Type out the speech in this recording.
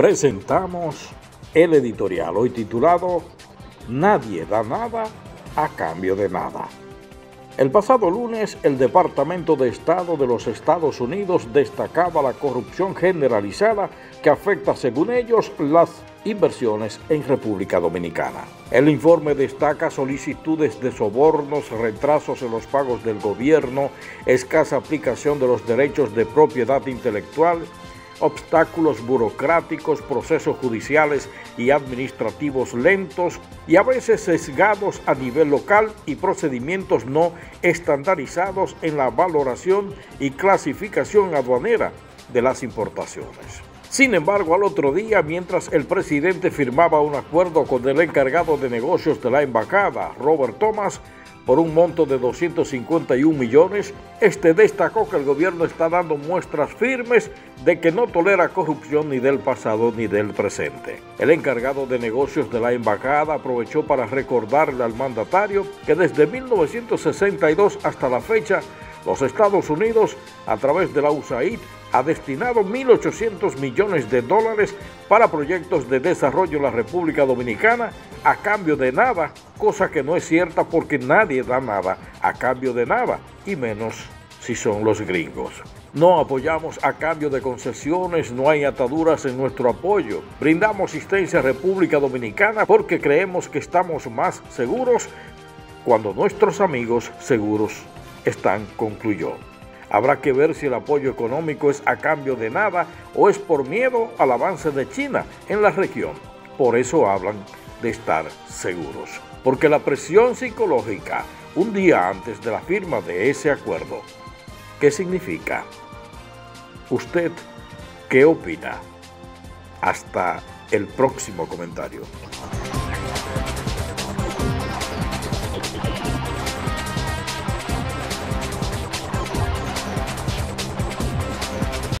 Presentamos el editorial hoy titulado Nadie da nada a cambio de nada. El pasado lunes, el Departamento de Estado de los Estados Unidos destacaba la corrupción generalizada que afecta, según ellos, las inversiones en República Dominicana. El informe destaca solicitudes de sobornos, retrasos en los pagos del gobierno, escasa aplicación de los derechos de propiedad intelectual, obstáculos burocráticos, procesos judiciales y administrativos lentos y a veces sesgados a nivel local y procedimientos no estandarizados en la valoración y clasificación aduanera de las importaciones. Sin embargo, al otro día, mientras el presidente firmaba un acuerdo con el encargado de negocios de la embajada, Robert Thomas, por un monto de 251 millones, este destacó que el gobierno está dando muestras firmes de que no tolera corrupción ni del pasado ni del presente. El encargado de negocios de la embajada aprovechó para recordarle al mandatario que desde 1962 hasta la fecha, los Estados Unidos, a través de la USAID, ha destinado 1.800 millones de dólares para proyectos de desarrollo en la República Dominicana a cambio de nada, cosa que no es cierta porque nadie da nada a cambio de nada, y menos si son los gringos. No apoyamos a cambio de concesiones, no hay ataduras en nuestro apoyo. Brindamos asistencia a República Dominicana porque creemos que estamos más seguros cuando nuestros amigos seguros están, concluyó. Habrá que ver si el apoyo económico es a cambio de nada o es por miedo al avance de China en la región. Por eso hablan de estar seguros. Porque la presión psicológica, un día antes de la firma de ese acuerdo, ¿qué significa? ¿Usted qué opina? Hasta el próximo comentario.